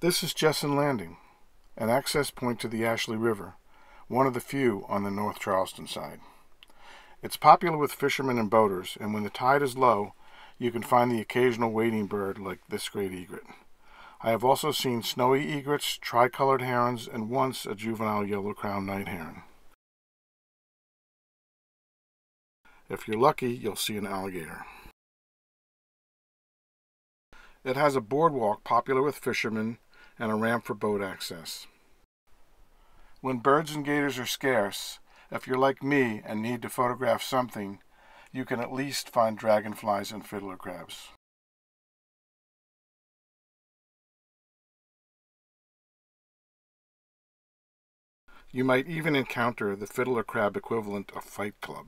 This is Jessen Landing, an access point to the Ashley River, one of the few on the North Charleston side. It's popular with fishermen and boaters, and when the tide is low, you can find the occasional wading bird like this great egret. I have also seen snowy egrets, tricolored herons, and once a juvenile yellow-crowned night heron. If you're lucky, you'll see an alligator. It has a boardwalk popular with fishermen and a ramp for boat access. When birds and gators are scarce, if you're like me and need to photograph something, you can at least find dragonflies and fiddler crabs. You might even encounter the fiddler crab equivalent of Fight Club.